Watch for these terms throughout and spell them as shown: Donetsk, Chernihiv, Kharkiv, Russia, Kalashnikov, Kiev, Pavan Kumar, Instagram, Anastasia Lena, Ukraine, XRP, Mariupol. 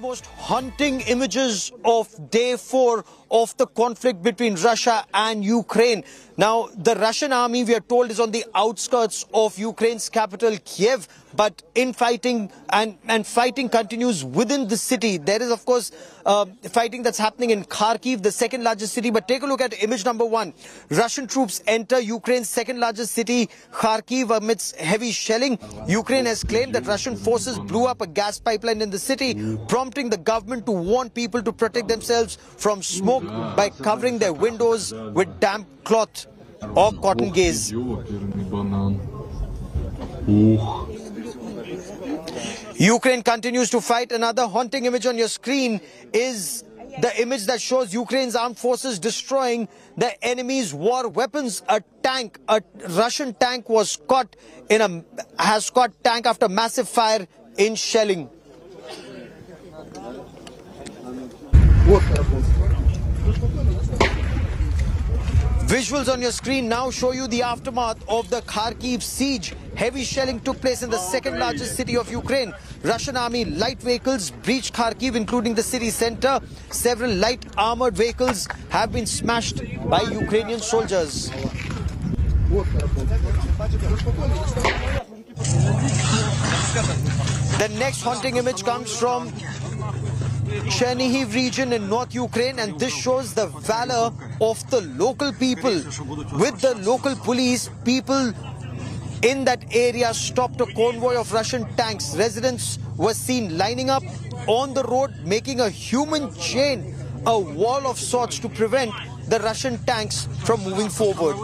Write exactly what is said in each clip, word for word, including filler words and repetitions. Most haunting images of day four of the conflict between Russia and Ukraine. Now, the Russian army, we are told, is on the outskirts of Ukraine's capital, Kiev, but infighting and, and fighting continues within the city. There is, of course, uh, fighting that's happening in Kharkiv, the second largest city. But take a look at image number one. Russian troops enter Ukraine's second largest city, Kharkiv, amidst heavy shelling. Ukraine has claimed that Russian forces blew up a gas pipeline in the city, prompting the government to warn people to protect themselves from smoke by covering their windows with damp cloth or cotton gauze. Ukraine continues to fight. Another haunting image on your screen is the image that shows Ukraine's armed forces destroying the enemy's war weapons. A tank, a Russian tank was caught in a has caught tank after massive fire in shelling. Visuals on your screen now show you the aftermath of the Kharkiv siege. Heavy shelling took place in the second largest city of Ukraine. Russian army light vehicles breached Kharkiv, including the city center. Several light armored vehicles have been smashed by Ukrainian soldiers. The next haunting image comes from Chernihiv region in North Ukraine, and this shows the valor of the local people. With the local police, people in that area stopped a convoy of Russian tanks. Residents were seen lining up on the road, making a human chain, a wall of sorts, to prevent the Russian tanks from moving forward.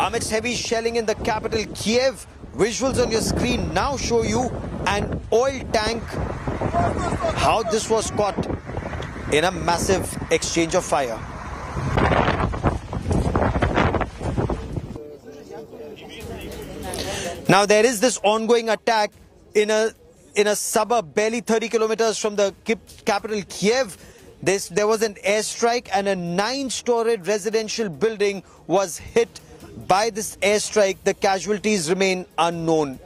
Amidst heavy shelling in the capital, Kiev, visuals on your screen now show you an oil tank, how this was caught in a massive exchange of fire. Now there is this ongoing attack in a in a suburb barely thirty kilometers from the capital Kiev. This, there was an airstrike and a nine-story residential building was hit by this airstrike. The casualties remain unknown.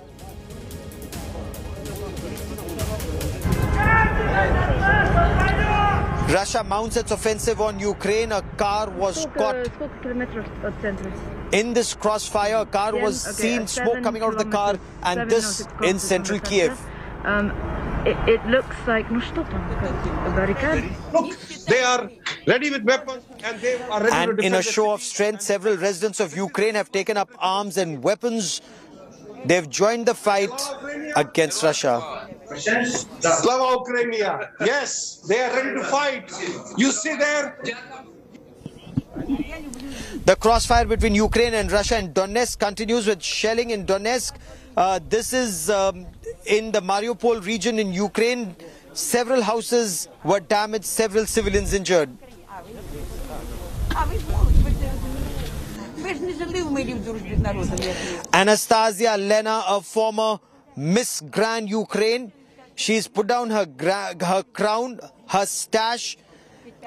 Russia mounts its offensive on Ukraine. A car was caught in this crossfire. A car was seen, smoke coming out of the car, and this in central Kiev. Um, it, it looks like a barricade. Look, they are ready with weapons, and they are ready and to defend. In a show of strength, several residents of Ukraine have taken up arms and weapons. They've joined the fight against Russia. Slava Ukraina! Yes, they are ready to fight. You see there? The crossfire between Ukraine and Russia in Donetsk continues with shelling in Donetsk. Uh, this is um, in the Mariupol region in Ukraine. Several houses were damaged, several civilians injured. Anastasia Lena, a former Miss Grand Ukraine, she's put down her, her crown, her stash,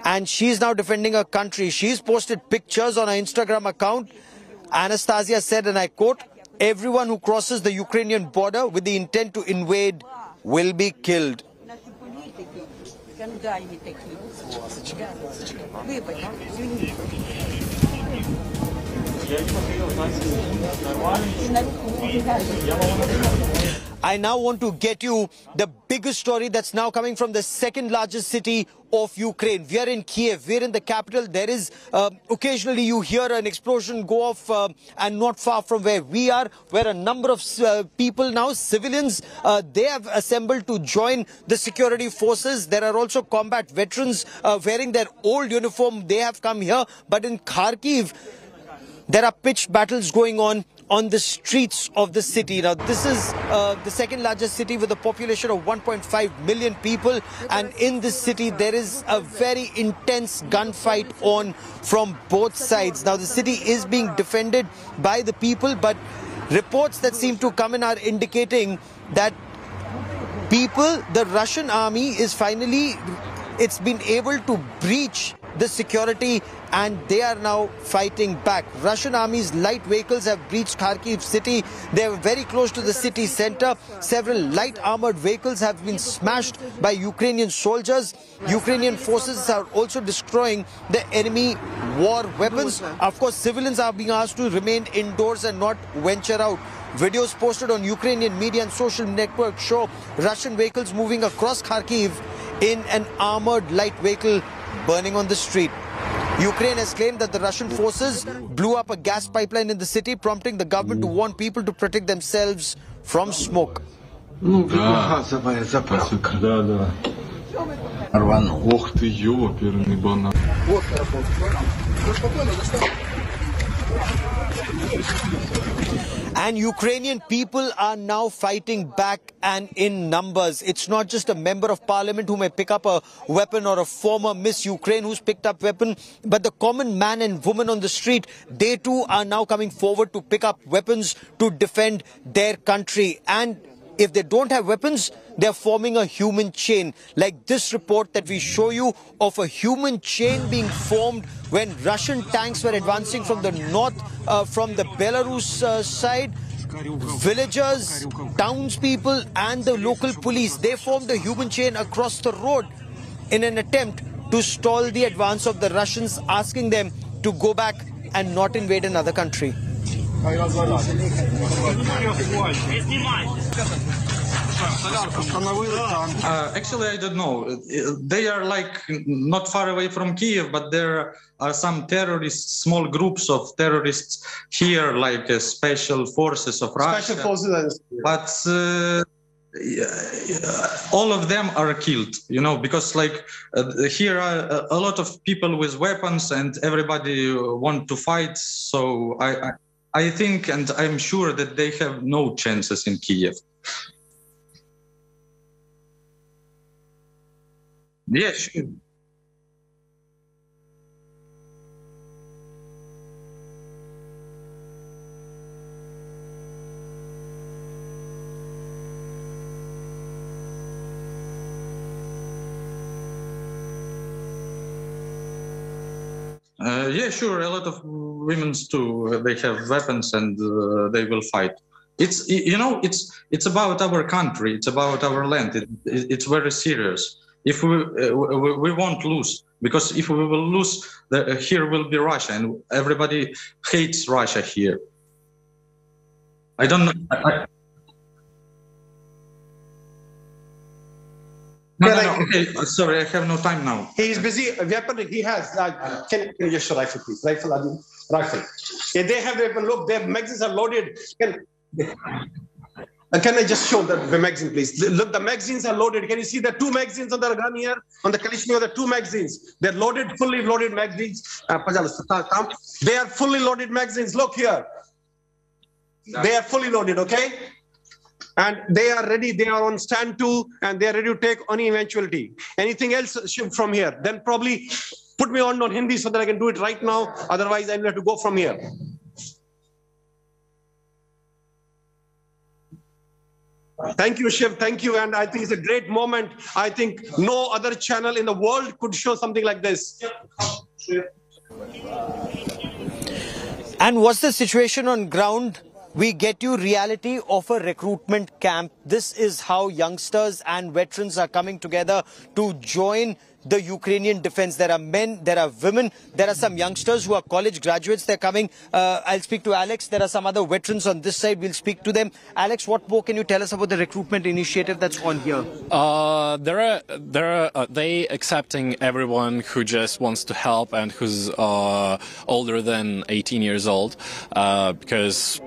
and she's now defending her country. She's posted pictures on her Instagram account. Anastasia said, and I quote, "Everyone who crosses the Ukrainian border with the intent to invade will be killed." I now want to get you the biggest story that's now coming from the second largest city of Ukraine. We are in Kiev, we are in the capital. There is, uh, occasionally you hear an explosion go off, uh, and not far from where we are, where a number of uh, people now, civilians, uh, they have assembled to join the security forces. There are also combat veterans uh, wearing their old uniform. They have come here, but in Kharkiv, there are pitched battles going on on the streets of the city. Now, this is uh, the second largest city with a population of one point five million people. And in this city, there is a very intense gunfight on from both sides. Now, the city is being defended by the people, but reports that seem to come in are indicating that people, the Russian army is finally, it's been able to breach this security, and they are now fighting back. Russian Army's light vehicles have breached Kharkiv city. They were very close to the city center. Several light armored vehicles have been smashed by Ukrainian soldiers. Ukrainian forces are also destroying the enemy war weapons. Of course, civilians are being asked to remain indoors and not venture out. Videos posted on Ukrainian media and social networks show Russian vehicles moving across Kharkiv in an armored light vehicle burning on the street. Ukraine has claimed that the Russian forces blew up a gas pipeline in the city, prompting the government to warn people to protect themselves from smoke. And Ukrainian people are now fighting back, and in numbers. It's not just a member of parliament who may pick up a weapon or a former Miss Ukraine who's picked up weapon, but the common man and woman on the street, they too are now coming forward to pick up weapons to defend their country. And if they don't have weapons, they're forming a human chain, like this report that we show you of a human chain being formed when Russian tanks were advancing from the north, uh, from the Belarus uh, side. Villagers, townspeople and the local police, they formed a human chain across the road in an attempt to stall the advance of the Russians, asking them to go back and not invade another country. Uh, actually, I don't know. They are like not far away from Kiev, but there are some terrorists, small groups of terrorists here, like uh, special forces of Russia. Special forces. But uh, yeah, yeah, all of them are killed, you know, because like uh, here are uh, a lot of people with weapons and everybody want to fight. So I, I I think and I'm sure that they have no chances in Kiev. Yeah, sure. Uh, yeah, sure. A lot of women too. They have weapons and uh, they will fight. It's, you know, it's it's about our country. It's about our land. It, it, it's very serious. If we, uh, we we won't lose, because if we will lose, the, uh, here will be Russia, and everybody hates Russia here. I don't know. I, No, no, no. Okay. Sorry, I have no time now. He is busy. Weapon he has. Uh, can you just rifle, please? Rifle, Adi. Rifle. Yeah, they have weapon. Look, their magazines are loaded. Can, uh, can I just show the, the magazine, please? Look, the magazines are loaded. Can you see the two magazines on the gun here? On the Kalashnikov, the two magazines. They're loaded, fully loaded magazines. Uh, they are fully loaded magazines. Look here. They are fully loaded, okay? And they are ready, they are on stand two, and they are ready to take any eventuality. Anything else from here, then probably put me on on Hindi so that I can do it right now. Otherwise, I will have to go from here. Thank you, Shiv. Thank you. And I think it's a great moment. I think no other channel in the world could show something like this. And what's the situation on ground? We get you reality of a recruitment camp. This is how youngsters and veterans are coming together to join the Ukrainian defense. There are men, there are women, there are some youngsters who are college graduates. They're coming. Uh, I'll speak to Alex. There are some other veterans on this side. We'll speak to them. Alex, what more can you tell us about the recruitment initiative that's on here? Uh, there are, there are, uh, they accepting everyone who just wants to help and who's uh, older than eighteen years old, uh, because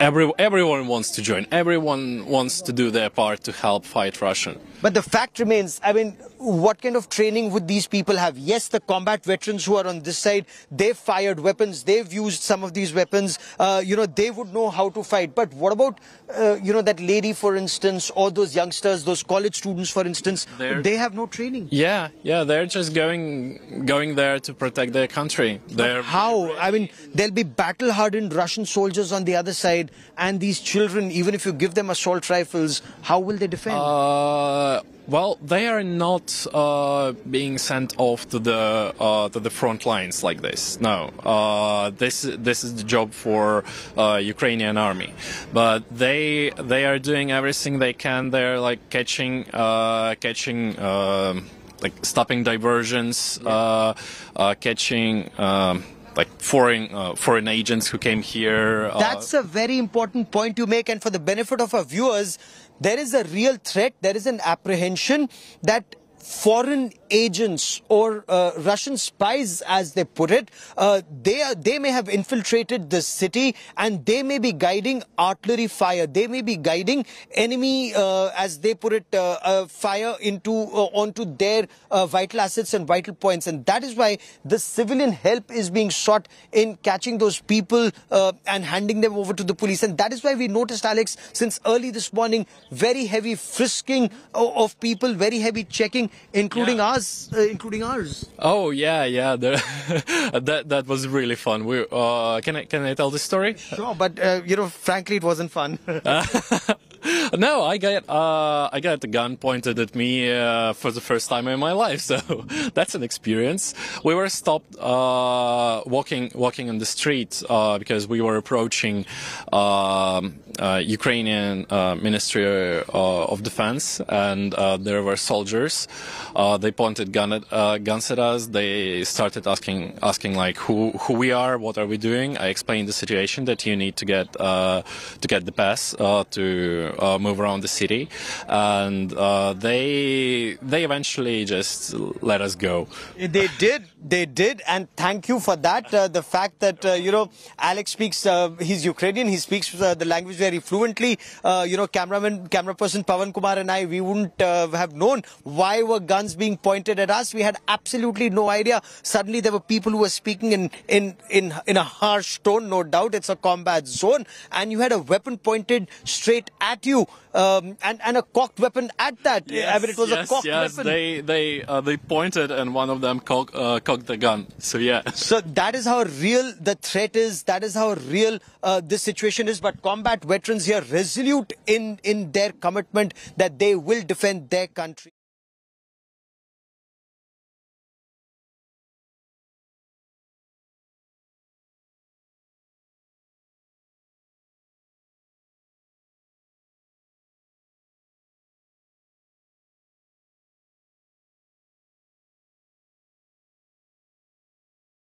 Every, everyone wants to join. Everyone wants to do their part to help fight Russia. But the fact remains, I mean, what kind of training would these people have? Yes, the combat veterans who are on this side, they've fired weapons, they've used some of these weapons, uh, you know, they would know how to fight. But what about, uh, you know, that lady, for instance, or those youngsters, those college students, for instance, they're, they have no training. Yeah, yeah, they're just going going there to protect their country. They're how? I mean, there'll be battle-hardened Russian soldiers on the other side. and these children, even if you give them assault rifles, how will they defend? Uh, well, they are not uh, being sent off to the uh, to the front lines like this. No, uh, this this is the job for uh, Ukrainian army. But they they are doing everything they can. They're like catching uh, catching. Uh, like stopping diversions, yeah. uh, uh, catching um, like foreign uh, foreign agents who came here. Uh, That's a very important point you make, and for the benefit of our viewers, there is a real threat, there is an apprehension that foreign agents or uh, Russian spies, as they put it, uh, they are, they may have infiltrated the city and they may be guiding artillery fire. They may be guiding enemy, uh, as they put it, uh, uh, fire into uh, onto their uh, vital assets and vital points. And that is why the civilian help is being sought in catching those people uh, and handing them over to the police. And that is why we noticed, Alex, since early this morning, very heavy frisking of people, very heavy checking. Including yeah. ours, uh, including ours. Oh yeah, yeah. that that was really fun. We uh, can I can I tell this story? Sure, but uh, you know, frankly, it wasn't fun. No, I got uh, I got the gun pointed at me uh, for the first time in my life, so that's an experience. We were stopped uh, walking walking on the street uh, because we were approaching um, uh, Ukrainian uh, Ministry uh, of Defense, and uh, there were soldiers. Uh, they pointed gun at, uh, guns at us. They started asking asking like who who we are, what are we doing. I explained the situation that you need to get uh, to get the pass uh, to Uh, move around the city, and uh, they they eventually just let us go. They did, they did, and thank you for that. Uh, the fact that uh, you know, Alex speaks, uh, he's Ukrainian, he speaks uh, the language very fluently. Uh, you know, cameraman, camera person Pavan Kumar and I, we wouldn't uh, have known why were guns being pointed at us. We had absolutely no idea. Suddenly there were people who were speaking in in in in a harsh tone. No doubt, it's a combat zone, and you had a weapon pointed straight at you um, and and a cocked weapon at that. Yes, I mean, it was yes, a cocked yes. weapon. They they uh, they pointed, and one of them cock, uh, cocked the gun. So yeah. So that is how real the threat is. That is how real uh, this situation is. But combat veterans here resolute in in their commitment that they will defend their country.